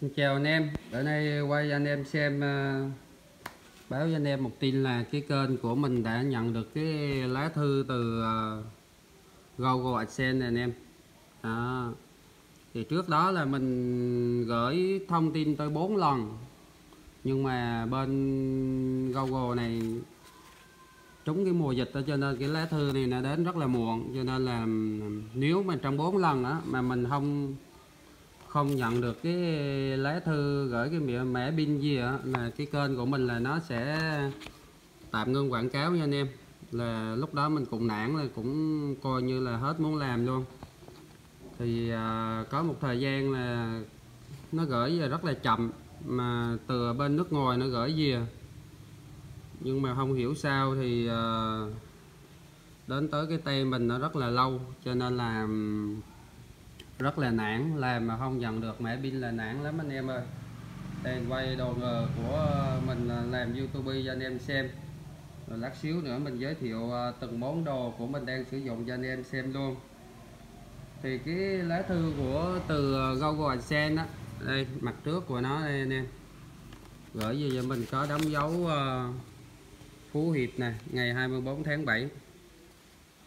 Xin chào anh em, bữa nay quay cho anh em xem, báo cho anh em một tin là cái kênh của mình đã nhận được cái lá thư từ Google AdSense này anh em. Đó. Thì trước đó là mình gửi thông tin tới 4 lần, nhưng mà bên Google này trúng cái mùa dịch đó, cho nên cái lá thư này nó đến rất là muộn, cho nên là nếu mà trong 4 lần đó, mà mình không nhận được cái lá thư gửi cái mẻ pin gì á, là cái kênh của mình là nó sẽ tạm ngưng quảng cáo nha anh em. Là lúc đó mình cũng nản, là cũng coi như là hết muốn làm luôn. Thì có một thời gian là nó gửi rất là chậm, mà từ bên nước ngoài nó gửi về, nhưng mà không hiểu sao thì đến tới cái tay mình nó rất là lâu, cho nên là rất là nản, làm mà không nhận được mẻ pin là nản lắm anh em ơi. Đây quay đồ ngờ của mình làm YouTube cho anh em xem, rồi lát xíu nữa mình giới thiệu từng món đồ của mình đang sử dụng cho anh em xem luôn. Thì cái lá thư của từ Google AdSense đó, đây mặt trước của nó đây anh em, gửi về cho mình có đóng dấu Phú Hiệp nè, ngày 24 tháng 7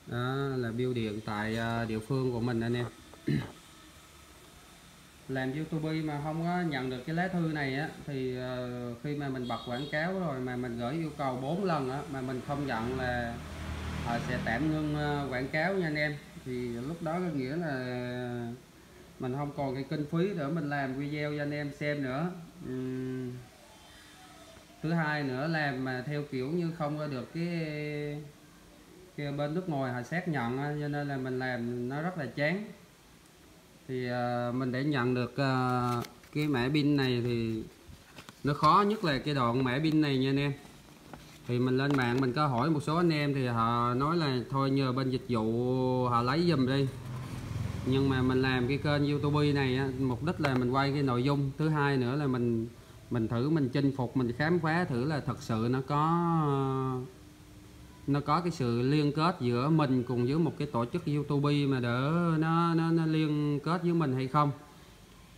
đó, là bưu điện tại địa phương của mình anh em. Làm YouTube mà không có nhận được cái lá thư này á, thì khi mà mình bật quảng cáo rồi mà mình gửi yêu cầu 4 lần á, mà mình không nhận là sẽ tạm ngưng quảng cáo nha anh em. Thì lúc đó có nghĩa là mình không còn cái kinh phí để mình làm video cho anh em xem nữa. Thứ hai nữa, làm mà theo kiểu như không có được cái bên nước ngoài họ xác nhận á, cho nên là mình làm nó rất là chán. Thì mình để nhận được cái mẻ pin này thì nó khó nhất là cái đoạn mẻ pin này nha anh em. Thì mình lên mạng mình có hỏi một số anh em thì họ nói là thôi nhờ bên dịch vụ họ lấy giùm đi. Nhưng mà mình làm cái kênh YouTube này á, mục đích là mình quay cái nội dung. Thứ hai nữa là mình thử mình chinh phục, mình khám phá thử là thật sự nó có cái sự liên kết giữa mình cùng với một cái tổ chức YouTube mà đỡ nó liên kết với mình hay không.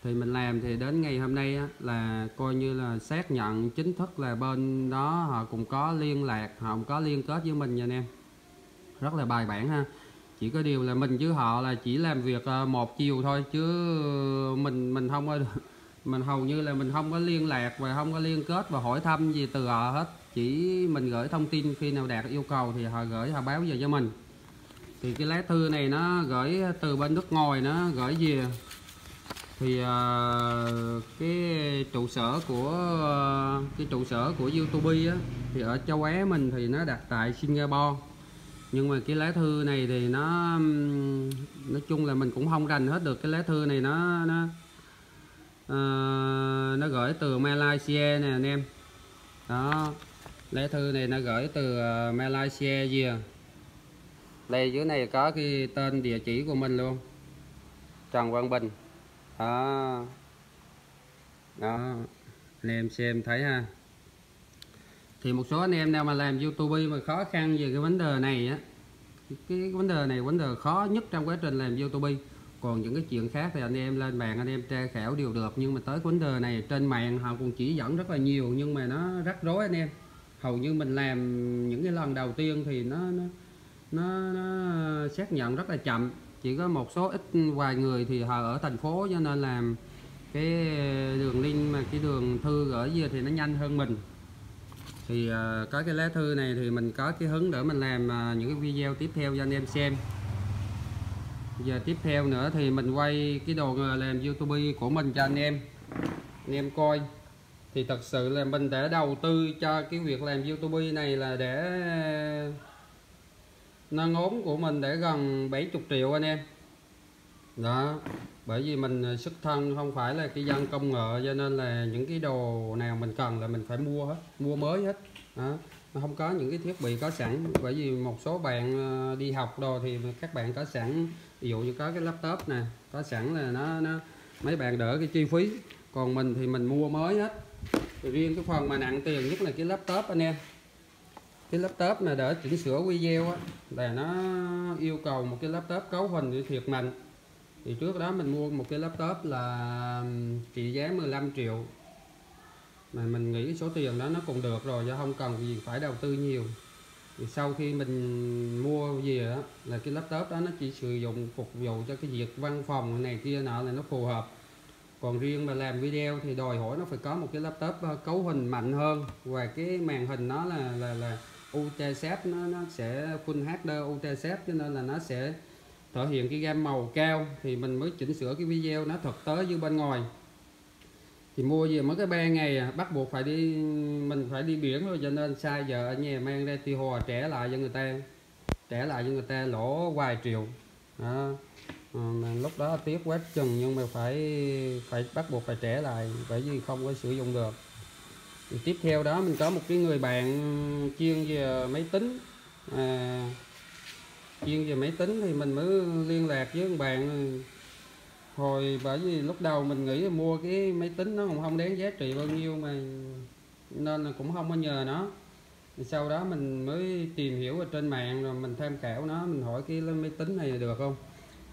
Thì mình làm thì đến ngày hôm nay á, là coi như là xác nhận chính thức là bên đó họ cũng có liên lạc, họ cũng có liên kết với mình nha anh em. Rất là bài bản ha. Chỉ có điều là mình với họ là chỉ làm việc một chiều thôi, chứ mình không có, mình hầu như là mình không có liên lạc và không có liên kết và hỏi thăm gì từ họ hết. Chỉ mình gửi thông tin khi nào đạt yêu cầu thì họ gửi, họ báo về cho mình. Thì cái lá thư này nó gửi từ bên nước ngoài, nó gửi về. Thì cái trụ sở của YouTube á, thì ở châu Á mình thì nó đặt tại Singapore. Nhưng mà cái lá thư này thì nó, nói chung là mình cũng không rành hết được. Cái lá thư này nó gửi từ Malaysia nè anh em. Đó, lá thư này nó gửi từ Malaysia về. Đây dưới này có cái tên địa chỉ của mình luôn, Trần Quang Bình. Đó, đó anh em xem thấy ha. Thì một số anh em nào mà làm YouTube mà khó khăn về cái vấn đề này á, cái vấn đề này vấn đề khó nhất trong quá trình làm YouTube. Còn những cái chuyện khác thì anh em lên mạng anh em tra khảo đều được, nhưng mà tới vấn đề này trên mạng họ cũng chỉ dẫn rất là nhiều, nhưng mà nó rắc rối anh em. Hầu như mình làm những cái lần đầu tiên thì nó xác nhận rất là chậm. Chỉ có một số ít vài người thì họ ở thành phố, cho nên làm cái đường link mà cái đường thư gửi về thì nó nhanh hơn mình. Thì có cái lá thư này thì mình có cái hứng để mình làm những cái video tiếp theo cho anh em xem. Giờ tiếp theo nữa thì mình quay cái đồ làm YouTube của mình cho anh em, anh em coi. Thì thật sự là mình đã đầu tư cho cái việc làm YouTube này là để nó ngốn của mình để gần 70 triệu anh em. Đó, bởi vì mình xuất thân không phải là cái dân công nghệ, cho nên là những cái đồ nào mình cần là mình phải mua hết, mua mới hết. Đó, không có những cái thiết bị có sẵn, bởi vì một số bạn đi học đồ thì các bạn có sẵn, ví dụ như có cái laptop nè, có sẵn là nó mấy bạn đỡ cái chi phí. Còn mình thì mình mua mới hết. Thì riêng cái phần mà nặng tiền nhất là cái laptop anh em. Cái laptop mà đỡ chỉnh sửa video á, là nó yêu cầu một cái laptop cấu hình thì thiệt mạnh. Thì trước đó mình mua một cái laptop là trị giá 15 triệu. Mà mình nghĩ số tiền đó nó cũng được rồi, chứ không cần gì phải đầu tư nhiều. Thì sau khi mình mua về đó, là cái laptop đó nó chỉ sử dụng phục vụ cho cái việc văn phòng này kia nọ là nó phù hợp. Còn riêng mà làm video thì đòi hỏi nó phải có một cái laptop cấu hình mạnh hơn, và cái màn hình nó là UTSF, nó sẽ Full HD UTSF, cho nên là nó sẽ thể hiện cái gam màu cao thì mình mới chỉnh sửa cái video nó thực tế như bên ngoài. Thì mua về mới cái 3 ngày bắt buộc phải đi, mình phải đi biển rồi, cho nên sai giờ ở nhà mang ra tiêu hòa trả lại cho người ta lỗ vài triệu đó. Mà lúc đó tiếc quá chừng, nhưng mà phải bắt buộc phải trả lại, bởi vì không có sử dụng được. Thì tiếp theo đó mình có một cái người bạn chuyên về máy tính, thì mình mới liên lạc với một bạn. Hồi bởi vì lúc đầu mình nghĩ mua cái máy tính nó cũng không đáng giá trị bao nhiêu mà, nên là cũng không có nhờ nó. Sau đó mình mới tìm hiểu ở trên mạng, rồi mình tham khảo nó, mình hỏi cái máy tính này được không,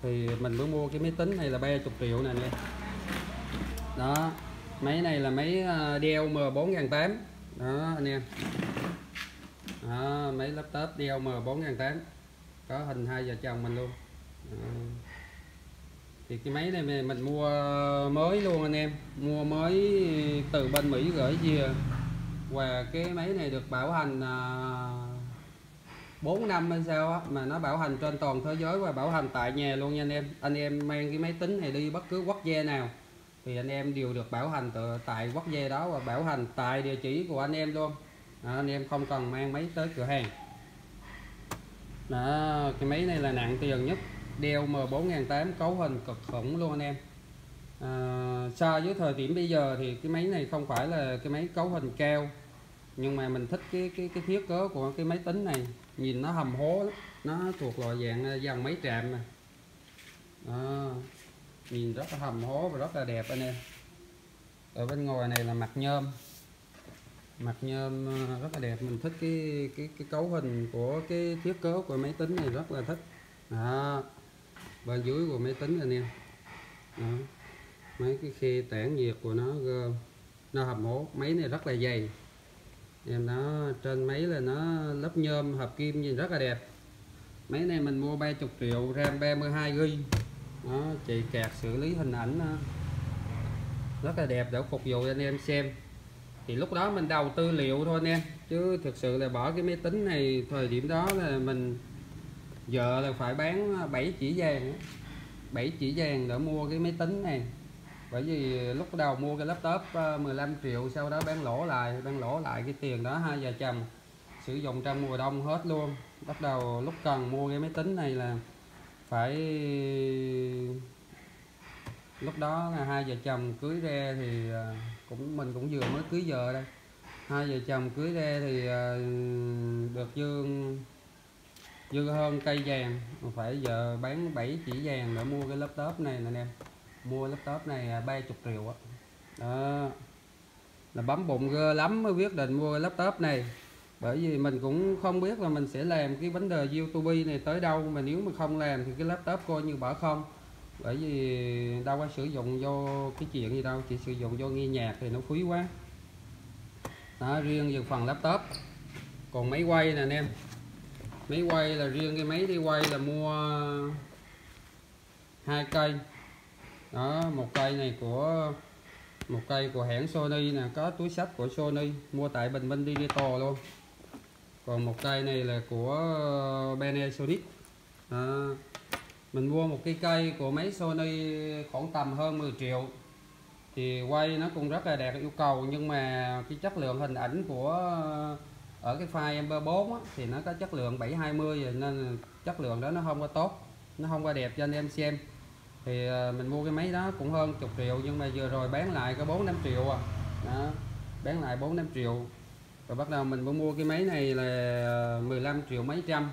thì mình mới mua cái máy tính này là 30 triệu này nè. Đó, máy này là máy Dell M4008 đó anh em. Đó, máy laptop Dell M4008 có hình hai vợ chồng mình luôn. Thì cái máy này mình mua mới luôn anh em, mua mới từ bên Mỹ gửi về, và cái máy này được bảo hành 4 năm hay sao á, mà nó bảo hành trên toàn thế giới và bảo hành tại nhà luôn nha anh em. Anh em mang cái máy tính này đi bất cứ quốc gia nào thì anh em đều được bảo hành tại quốc gia đó, và bảo hành tại địa chỉ của anh em luôn. Đó, anh em không cần mang máy tới cửa hàng. Đó, cái máy này là nặng tiền nhất, Dell M4008 cấu hình cực khủng luôn anh em. So với thời điểm bây giờ thì cái máy này không phải là cái máy cấu hình cao, nhưng mà mình thích cái thiết kế của cái máy tính này, nhìn nó hầm hố lắm. Nó thuộc loại dạng dòng máy trạm mà. Đó, nhìn rất là hầm hố và rất là đẹp anh em. Ở bên ngoài này là mặt nhôm rất là đẹp. Mình thích cái cấu hình của cái thiết kế của máy tính này, rất là thích. Đó, bên dưới của máy tính anh em, mấy cái khe tản nhiệt của nó hầm hố. Máy này rất là dày em, nó trên máy là nó lớp nhôm hợp kim, nhìn rất là đẹp. Máy này mình mua 30 triệu, RAM 32GB, nó chạy cạc xử lý hình ảnh rất là đẹp để phục vụ cho anh em xem. Thì lúc đó mình đầu tư liệu thôi anh em, chứ thực sự là bỏ cái máy tính này thời điểm đó là mình giờ là phải bán 7 chỉ vàng để mua cái máy tính này. Bởi vì lúc đầu mua cái laptop 15 triệu, sau đó bán lỗ lại cái tiền đó, hai vợ chồng sử dụng trong mùa đông hết luôn. Bắt đầu lúc cần mua cái máy tính này là phải, lúc đó là hai vợ chồng cưới ra thì mình cũng vừa mới cưới vợ đây. Hai vợ chồng cưới ra thì được dư hơn cây vàng, phải giờ bán 7 chỉ vàng để mua cái laptop này nè anh em. Mua laptop này 30 triệu á. Đó, là bấm bụng ghê lắm mới quyết định mua cái laptop này. Bởi vì mình cũng không biết là mình sẽ làm cái vấn đề YouTube này tới đâu, mà nếu mà không làm thì cái laptop coi như bỏ không. Bởi vì đâu có sử dụng vô cái chuyện gì đâu, chỉ sử dụng vô nghe nhạc thì nó phí quá. Đó, riêng về phần laptop. Còn máy quay nè anh em. Máy quay là riêng cái máy đi quay là mua 2 cây. Đó, một cây của hãng Sony nè, có túi xách của Sony, mua tại Bình Minh Digital luôn. Còn một cây này là của Benesonic. Đó, mình mua một cái cây của máy Sony khoảng tầm hơn 10 triệu. Thì quay nó cũng rất là đạt yêu cầu, nhưng mà cái chất lượng hình ảnh của ở cái file Ember 4 á, thì nó có chất lượng 720 rồi, nên chất lượng đó nó không có tốt, nó không có đẹp cho anh em xem. Thì mình mua cái máy đó cũng hơn 10 triệu, nhưng mà vừa rồi bán lại có 4-5 triệu à. Đó, bán lại 4-5 triệu. Rồi bắt đầu mình mua cái máy này là 15 triệu mấy trăm.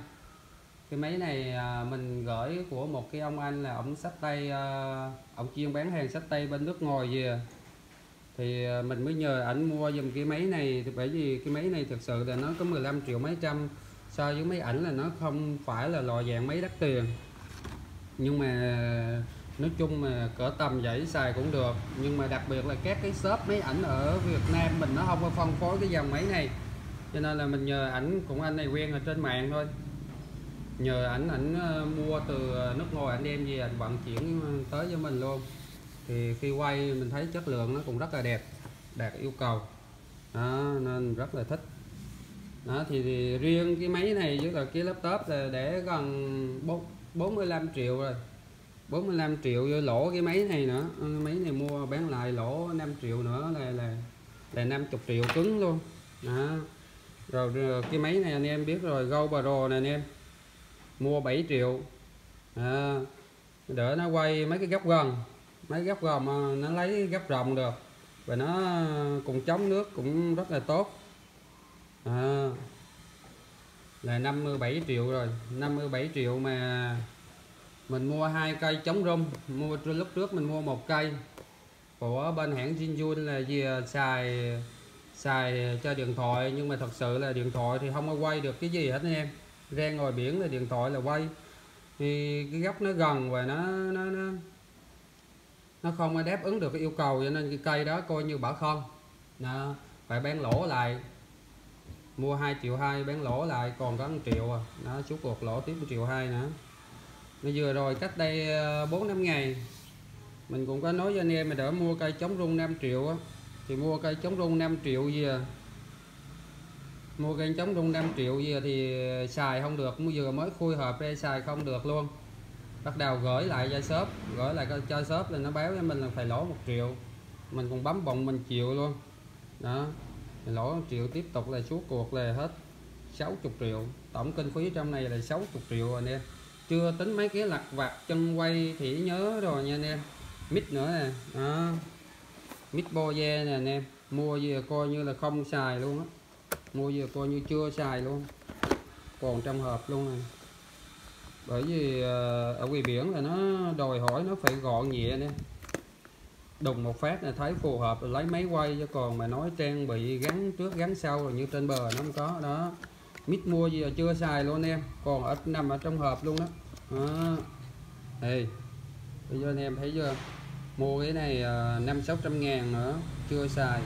Cái máy này mình gửi của một cái ông anh là ổng xách tay, ổng chuyên bán hàng xách tay bên nước ngoài về. Thì mình mới nhờ ảnh mua dùm cái máy này, thì bởi vì cái máy này thực sự là nó có 15 triệu mấy trăm, so với máy ảnh là nó không phải là loại dạng máy đắt tiền. Nhưng mà Nói chung mà cỡ tầm vậy xài cũng được, nhưng mà đặc biệt là các cái shop máy ảnh ở Việt Nam mình nó không có phân phối cái dòng máy này, cho nên là mình nhờ ảnh, cũng anh này quen ở trên mạng thôi, nhờ ảnh, ảnh mua từ nước ngoài, anh đem về anh vận chuyển tới cho mình luôn. Thì khi quay mình thấy chất lượng nó cũng rất là đẹp, đạt yêu cầu đó, nên rất là thích đó. Thì riêng cái máy này với là cái laptop là để gần 45 triệu rồi, 45 triệu vô lỗ cái máy này nữa. Máy này mua bán lại lỗ 5 triệu nữa là 50 triệu cứng luôn đó. Rồi cái máy này anh em biết rồi, GoPro này anh em mua 7 triệu đó, để nó quay mấy cái góc gần, máy gấp gồm nó lấy gấp rộng được, và nó cũng chống nước cũng rất là tốt à, là 57 triệu rồi. 57 triệu mà mình mua 2 cây chống rung, mua lúc trước mình mua 1 cây của bên hãng Jinju là gì, xài cho điện thoại, nhưng mà thật sự là điện thoại thì không có quay được cái gì hết anh em. Ra ngoài biển là điện thoại là quay thì cái góc nó gần và nó không đáp ứng được cái yêu cầu, cho nên cái cây đó coi như bỏ không đó, phải bán lỗ lại, mua 2 triệu 2 bán lỗ lại còn có 1 triệu à, nó suốt cuộc lỗ tiếp 1 triệu 2 nữa. Nó vừa rồi cách đây 4-5 ngày mình cũng có nói cho anh em mà đỡ mua cây chống rung 5 triệu á, thì mua cây chống rung 5 triệu gì à, mua cây chống rung 5 triệu gì à, thì xài không được, vừa mới khui hộp ra xài không được luôn. Bắt đầu gửi lại cho shop, là nó báo cho mình là phải lỗ 1 triệu, mình còn bấm bụng mình chịu luôn đó, lỗ 1 triệu, tiếp tục là suốt cuộc là hết 60 triệu, tổng kinh phí trong này là 60 triệu anh em, chưa tính mấy cái lặt vặt chân quay thì nhớ rồi nha anh em, mic nữa nè đó, mic boje nè anh em, mua về coi như là không xài luôn á, mua về coi như chưa xài luôn, còn trong hộp luôn này. Bởi vì ở ngoài biển là nó đòi hỏi nó phải gọn nhẹ nè, đùng một phát là thấy phù hợp là lấy máy quay, chứ còn mà nói trang bị gắn trước gắn sau rồi như trên bờ nó không có đó. Mít mua gì là chưa xài luôn em, còn ở nằm ở trong hộp luôn đó. Đây bây giờ anh em thấy chưa, mua cái này 500-600 ngàn nữa chưa xài.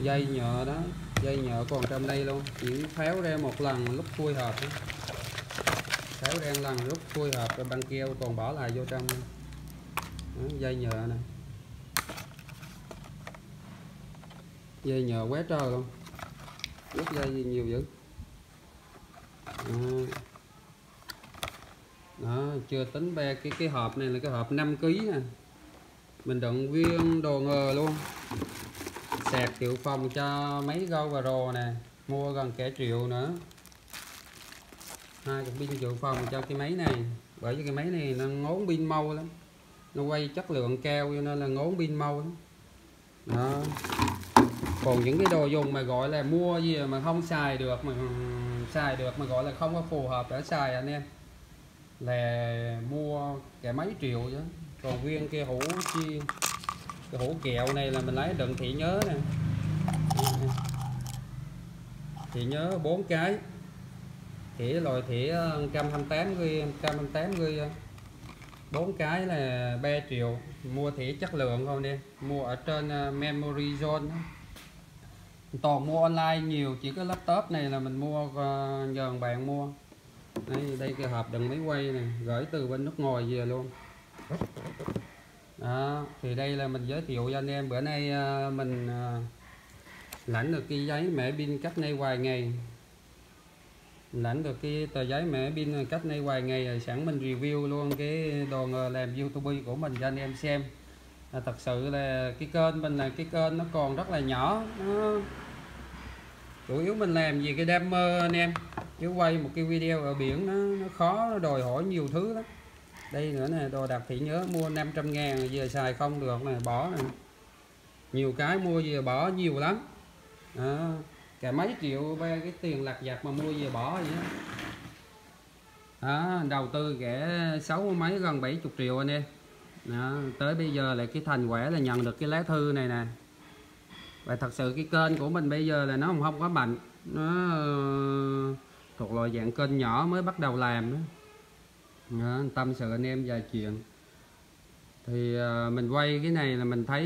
Dây nhựa đó, dây nhựa còn trong đây luôn, chỉ tháo ra một lần lúc khui hộp đó. Tháo ra lần rút khui hộp rồi băng keo còn bỏ lại vô trong đó, dây nhựa nè, dây nhựa quá trời luôn, rất dây gì nhiều dữ đó. Chưa tính ba cái hộp này là cái hộp 5 kg nè, mình đựng viên đồ ngờ luôn, sạc dự phòng cho máy GoPro nè, mua gần cả 1 triệu nữa. 2 cục pin dự phòng cho cái máy này, bởi vì cái máy này nó ngốn pin mau lắm, nó quay chất lượng cao cho nên là ngốn pin mau lắm đó. Còn những cái đồ dùng mà gọi là mua gì mà không xài được, mà xài được mà gọi là không có phù hợp để xài anh em, là mua cả mấy triệu chứ. Còn riêng cái hũ chi, cái hũ kẹo này là mình lấy đựng thị nhớ nè, thị nhớ 4 cái, thỉa loại thỉa 128 ghi 4 cái là 3 triệu, mua thỉa chất lượng không đi, mua ở trên Memory Zone, toàn mua online nhiều, chỉ có laptop này là mình mua nhờ bạn mua. Đây cái hộp đựng máy quay này, gửi từ bên nước ngoài về luôn đó. Thì đây là mình giới thiệu cho anh em, bữa nay mình lãnh được cái giấy mẻ pin cách nay vài ngày, lãnh được cái tờ giấy mẻ pin cách nay vài ngày rồi, sẵn mình review luôn cái đồ làm YouTube của mình cho anh em xem. Thật sự là cái kênh mình là cái kênh nó còn rất là nhỏ, chủ yếu mình làm gì cái đam mê anh em, chứ quay một cái video ở biển nó khó, nó đòi hỏi nhiều thứ lắm. Đây nữa nè, đồ đặc thị nhớ mua 500 ngàn về xài không được này bỏ này. Nhiều cái mua về bỏ nhiều lắm đó, cả mấy triệu ba cái tiền lặt vặt mà mua về bỏ vậy đó. Đầu tư cả 60 mấy gần 70 triệu anh em đó, tới bây giờ là cái thành quả là nhận được cái lá thư này nè. Và thật sự cái kênh của mình bây giờ là nó không có mạnh, nó thuộc loại dạng kênh nhỏ mới bắt đầu làm đó. Đó, tâm sự anh em vài chuyện Thì mình quay cái này là mình thấy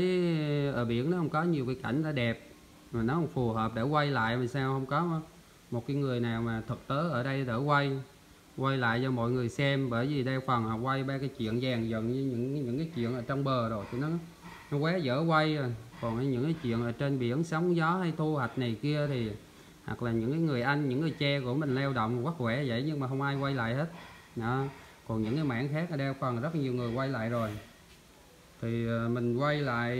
ở biển nó không có nhiều cái cảnh đã đẹp mà nó không phù hợp để quay lại, vì sao không có một cái người nào mà thực tế ở đây để quay lại cho mọi người xem. Bởi vì đây phần họ quay ba cái chuyện dàn dần như những cái chuyện ở trong bờ rồi thì nó quá dở quay rồi. Còn những cái chuyện ở trên biển sóng gió hay thu hoạch này kia thì hoặc là những cái người anh, những người che của mình lao động quắc quẻ vậy nhưng mà không ai quay lại hết đó. Còn những cái mảng khác ở đây phần rất nhiều người quay lại rồi, thì mình quay lại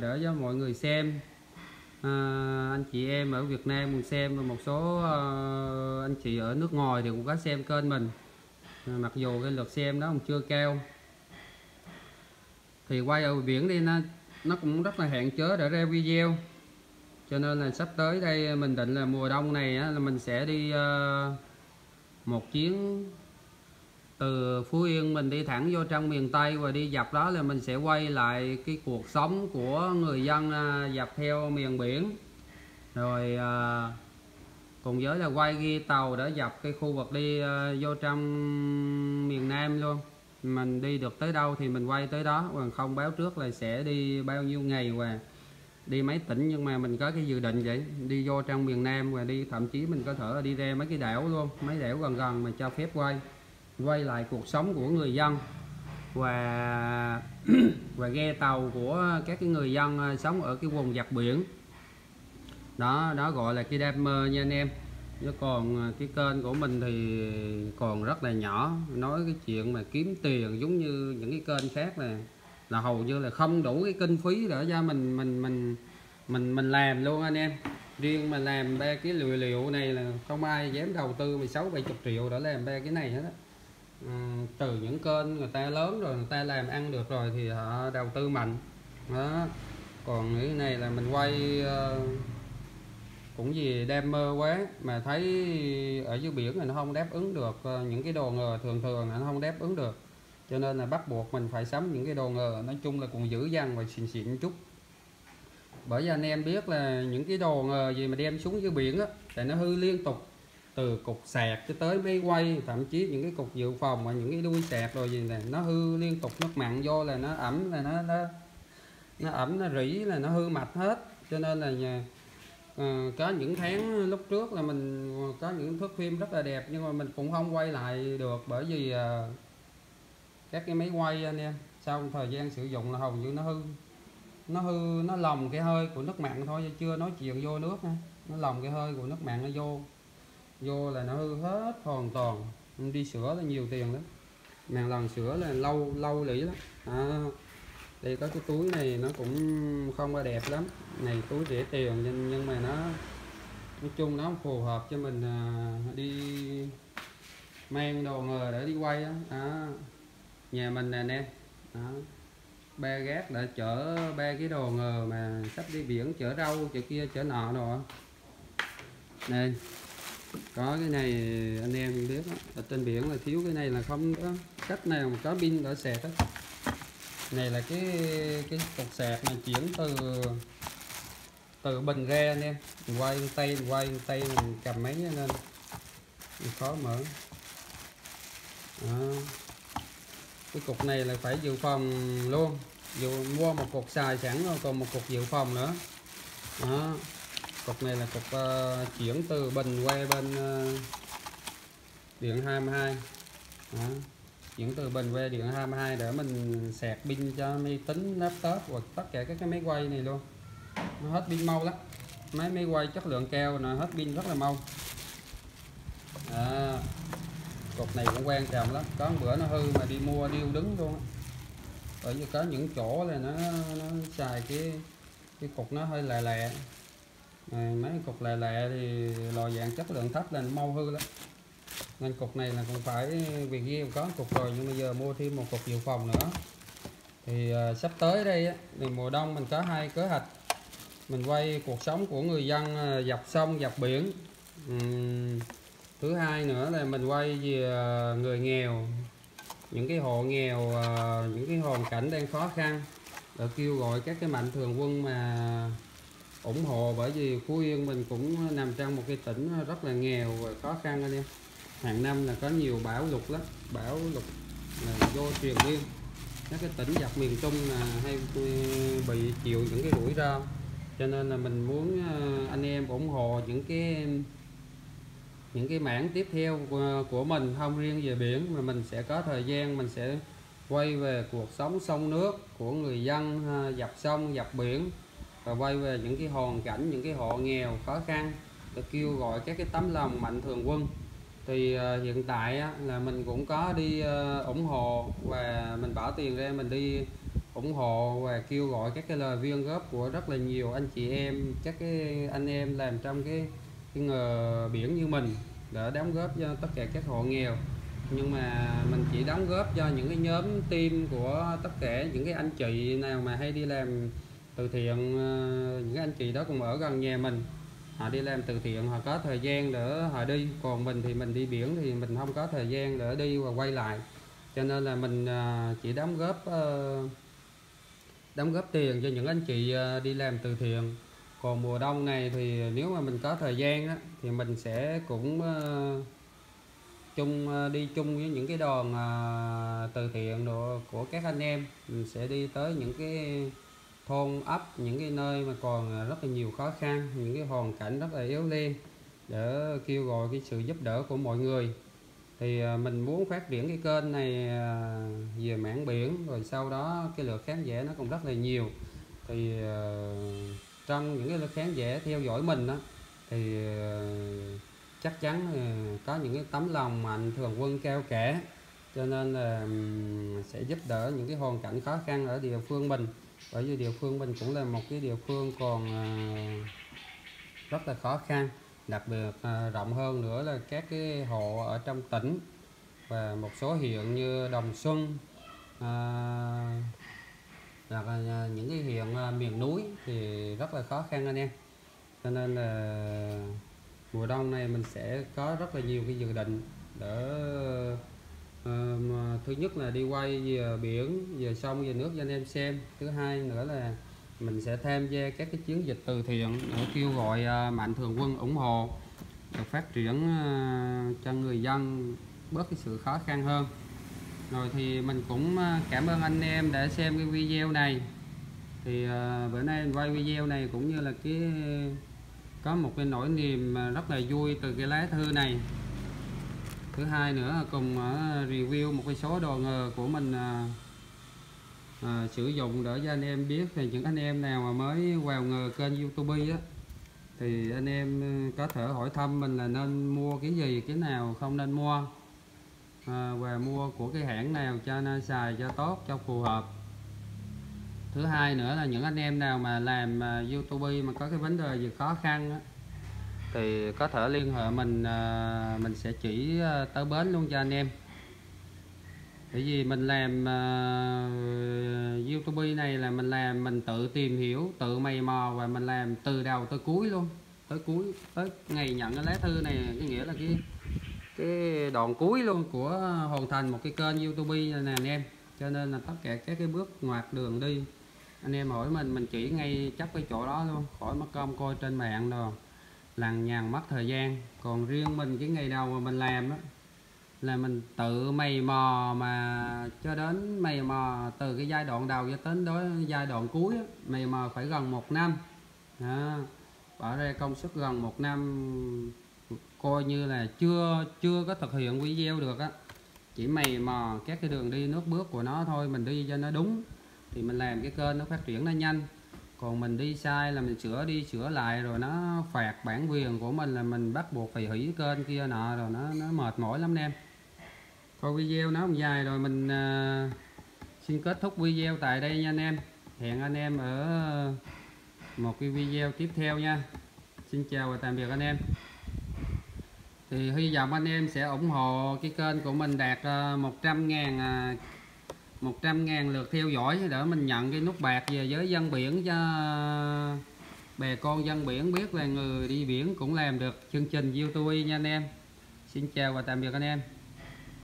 để cho mọi người xem. Anh chị em ở Việt Nam mình xem, và một số anh chị ở nước ngoài thì cũng có xem kênh mình, mặc dù cái lượt xem đó cũng chưa cao. Thì quay ở biển đi, nó cũng rất là hạn chế để ra video, cho nên là sắp tới đây mình định là mùa đông này là mình sẽ đi một chuyến từ Phú Yên, mình đi thẳng vô trong miền Tây và đi dọc đó là mình sẽ quay lại cái cuộc sống của người dân dọc theo miền biển, rồi cùng với là quay ghi tàu để dọc cái khu vực đi vô trong miền Nam luôn. Mình đi được tới đâu thì mình quay tới đó, còn không báo trước là sẽ đi bao nhiêu ngày và đi mấy tỉnh, nhưng mà mình có cái dự định vậy, đi vô trong miền Nam và đi, thậm chí mình có thể đi ra mấy cái đảo luôn, mấy đảo gần gần mà cho phép quay lại cuộc sống của người dân và ghe tàu của các cái người dân sống ở cái vùng dọc biển đó. Đó gọi là cái đam mê nha anh em. Chứ còn cái kênh của mình thì còn rất là nhỏ, nói cái chuyện mà kiếm tiền giống như những cái kênh khác là hầu như là không đủ cái kinh phí để cho mình làm luôn anh em. Riêng mà làm ba cái liệu này là không ai dám đầu tư 16-70 triệu để làm ba cái này hết á. Từ những kênh người ta lớn rồi, người ta làm ăn được rồi thì họ đầu tư mạnh đó. Còn cái này là mình quay cũng vì đam mê quá, mà thấy ở dưới biển mình không đáp ứng được những cái đồ ngờ, thường nó không đáp ứng được, cho nên là bắt buộc mình phải sắm những cái đồ ngờ, nói chung là cũng dữ dằn và xịn một chút. Bởi vì anh em biết là những cái đồ ngờ gì mà đem xuống dưới biển á thì nó hư liên tục, từ cục sạc cho tới máy quay, thậm chí những cái cục dự phòng và những cái đuôi sạc rồi gì nè, nó hư liên tục, nước mặn vô là nó ẩm, là nó ẩm, nó rỉ, là nó hư mạch hết. Cho nên là có những tháng lúc trước là mình có những thước phim rất là đẹp nhưng mà mình cũng không quay lại được, bởi vì các cái máy quay anh em sau thời gian sử dụng là hầu như nó hư, nó lồng cái hơi của nước mặn thôi, chưa nói chuyện vô nước ha. Nó lồng cái hơi của nước mặn nó vô là nó hư hết hoàn toàn. Đi sửa là nhiều tiền lắm, mà lần sửa là lâu lỉ lắm. Đây có cái túi này nó cũng không có đẹp lắm, này túi rẻ tiền nhưng mà nó nói chung nó không phù hợp cho mình đi mang đồ ngờ để đi quay đó. Nhà mình nè nè, ba gác đã chở ba cái đồ ngờ mà sắp đi biển, chở rau chở kia chở nọ rồi. Đây có cái này anh em biết đó, ở trên biển là thiếu cái này là không có cách nào mà có pin để sạc đó. Này là cái cục sạc này chuyển từ bình ra anh em, quay tay mình cầm máy nên khó mở. Cái cục này là phải dự phòng luôn, mua một cục xài sẵn rồi còn một cục dự phòng nữa. Cục này là cục chuyển từ bình qua bên điện 22, chuyển từ bình qua điện 22 để mình sạc pin cho máy tính, laptop hoặc tất cả các cái máy quay này luôn. Nó hết pin mau lắm, máy quay chất lượng cao nó hết pin rất là mau. Cục này cũng quan trọng lắm, có bữa nó hư mà đi mua điêu đứng luôn. Bởi vì có những chỗ là nó xài cái cục nó hơi lè lè. Mấy cục lè lè thì loại dạng chất lượng thấp là mau hư lắm, nên cục này là cũng phải, việc gì có cục rồi nhưng bây giờ mua thêm một cục dự phòng nữa. Thì sắp tới đây á, thì mùa đông mình có hai kế hoạch, mình quay cuộc sống của người dân dọc sông dọc biển, thứ hai nữa là mình quay về người nghèo, những cái hộ nghèo, những cái hoàn cảnh đang khó khăn, để kêu gọi các cái mạnh thường quân mà ủng hộ. Bởi vì Phú Yên mình cũng nằm trong một cái tỉnh rất là nghèo và khó khăn anh em, hàng năm là có nhiều bão lụt lắm, bão lụt là vô triền miên cái tỉnh giặt miền Trung là hay bị chịu những cái rủi ro, cho nên là mình muốn anh em ủng hộ những cái mảng tiếp theo của mình, không riêng về biển mà mình sẽ có thời gian mình sẽ quay về cuộc sống sông nước của người dân dọc sông dọc biển, và quay về những cái hoàn cảnh những cái hộ nghèo khó khăn để kêu gọi các cái tấm lòng mạnh thường quân. Thì hiện tại là mình cũng có đi ủng hộ và mình bỏ tiền ra mình đi ủng hộ và kêu gọi các cái lời viên góp của rất là nhiều anh chị em, các cái anh em làm trong cái nghề biển như mình để đóng góp cho tất cả các hộ nghèo. Nhưng mà mình chỉ đóng góp cho những cái nhóm team của tất cả những cái anh chị nào mà hay đi làm từ thiện, những anh chị đó cũng ở gần nhà mình, họ đi làm từ thiện họ có thời gian để họ đi, còn mình thì mình đi biển thì mình không có thời gian để đi và quay lại, cho nên là mình chỉ đóng góp tiền cho những anh chị đi làm từ thiện. Còn mùa đông này thì nếu mà mình có thời gian đó, thì mình sẽ cũng đi chung với những cái đoàn từ thiện đồ của các anh em, mình sẽ đi tới những cái thôn ấp, những cái nơi mà còn rất là nhiều khó khăn, những cái hoàn cảnh rất là yếu le để kêu gọi cái sự giúp đỡ của mọi người. Thì mình muốn phát triển cái kênh này về mảng biển, rồi sau đó cái lượt khán giả nó cũng rất là nhiều. Thì trong những cái lượt khán giả theo dõi mình đó, thì chắc chắn có những cái tấm lòng mạnh thường quân cao cả, cho nên là sẽ giúp đỡ những cái hoàn cảnh khó khăn ở địa phương mình. Bởi vì địa phương mình cũng là một cái địa phương còn rất là khó khăn, đặc biệt rộng hơn nữa là các cái hộ ở trong tỉnh và một số huyện như Đồng Xuân, hoặc là những cái huyện miền núi thì rất là khó khăn anh em. Cho nên là mùa đông này mình sẽ có rất là nhiều cái dự định để thứ nhất là đi quay về biển, về sông, về nước cho anh em xem. Thứ hai nữa là mình sẽ tham gia các cái chiến dịch từ thiện để kêu gọi mạnh thường quân ủng hộ để phát triển cho người dân bớt cái sự khó khăn hơn. Rồi thì mình cũng cảm ơn anh em đã xem cái video này. Thì bữa nay mình quay video này cũng như là có một cái nỗi niềm rất là vui từ cái lá thư này. Thứ hai nữa là cùng review một cái số đồ nghề của mình sử dụng để cho anh em biết. Thì những anh em nào mà mới vào nghề kênh YouTube á, thì anh em có thể hỏi thăm mình là nên mua cái gì, cái nào không nên mua, và mua của cái hãng nào cho nên xài cho tốt, cho phù hợp. Thứ hai nữa là những anh em nào mà làm YouTube mà có cái vấn đề gì khó khăn á, thì có thể liên hệ mình sẽ chỉ tới bến luôn cho anh em. Bởi vì mình làm YouTube này là mình tự tìm hiểu, tự mày mò và mình làm từ đầu tới cuối luôn, tới ngày nhận cái lá thư này, cái nghĩa là cái đoạn cuối luôn của hoàn thành một cái kênh YouTube này anh em. Cho nên là tất cả các cái bước ngoặt đường đi, anh em hỏi mình chỉ ngay chấp cái chỗ đó luôn, khỏi mất công coi trên mạng rồi lằng nhằng mất thời gian. Còn riêng mình cái ngày đầu mà mình làm đó là mình tự mày mò mà cho đến mày mò từ cái giai đoạn đầu cho đến đó giai đoạn cuối đó, mày mò phải gần 1 năm đó. Bỏ ra công suất gần 1 năm coi như là chưa có thực hiện video được á, chỉ mày mò các cái đường đi nước bước của nó thôi, mình đi cho nó đúng thì mình làm cái kênh nó phát triển nó nhanh. Còn mình đi sai là mình sửa đi sửa lại rồi nó phạt bản quyền của mình, là mình bắt buộc phải hủy kênh kia nọ, rồi nó mệt mỏi lắm em. Coi video nó không dài rồi mình xin kết thúc video tại đây nha anh em. Hẹn anh em ở một cái video tiếp theo nha. Xin chào và tạm biệt anh em. Thì hy vọng anh em sẽ ủng hộ cái kênh của mình đạt 100.000 lượt theo dõi để mình nhận cái nút bạc về với dân biển cho bè con dân biển biết là người đi biển cũng làm được chương trình YouTube nha anh em. Xin chào và tạm biệt anh em.